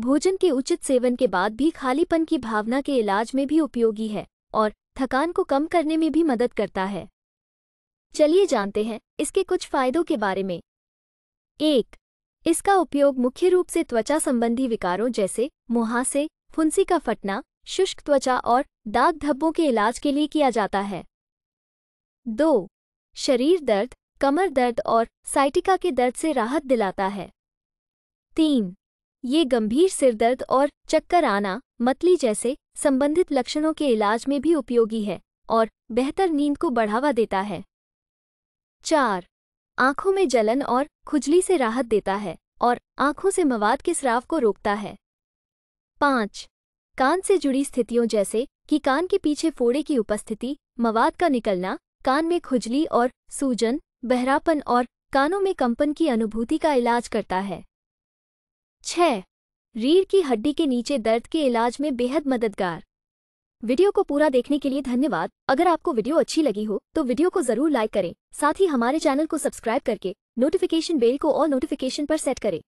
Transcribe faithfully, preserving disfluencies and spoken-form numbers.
भोजन के उचित सेवन के बाद भी खालीपन की भावना के इलाज में भी उपयोगी है और थकान को कम करने में भी मदद करता है। चलिए जानते हैं इसके कुछ फायदों के बारे में। एक, इसका उपयोग मुख्य रूप से त्वचा संबंधी विकारों जैसे मुहासे, फुंसी का फटना, शुष्क त्वचा और दाग धब्बों के इलाज के लिए किया जाता है। दो, शरीर दर्द, कमर दर्द और साइटिका के दर्द से राहत दिलाता है। तीन, ये गंभीर सिरदर्द और चक्कर आना, मतली जैसे संबंधित लक्षणों के इलाज में भी उपयोगी है और बेहतर नींद को बढ़ावा देता है। चार, आँखों में जलन और खुजली से राहत देता है और आँखों से मवाद के स्राव को रोकता है। पाँच, कान से जुड़ी स्थितियों जैसे कि कान के पीछे फोड़े की उपस्थिति, मवाद का निकलना, कान में खुजली और सूजन, बहरापन और कानों में कंपन की अनुभूति का इलाज करता है। छह, रीढ़ की हड्डी के नीचे दर्द के इलाज में बेहद मददगार। वीडियो को पूरा देखने के लिए धन्यवाद। अगर आपको वीडियो अच्छी लगी हो तो वीडियो को जरूर लाइक करें। साथ ही हमारे चैनल को सब्सक्राइब करके नोटिफिकेशन बेल को ऑल नोटिफिकेशन पर सेट करें।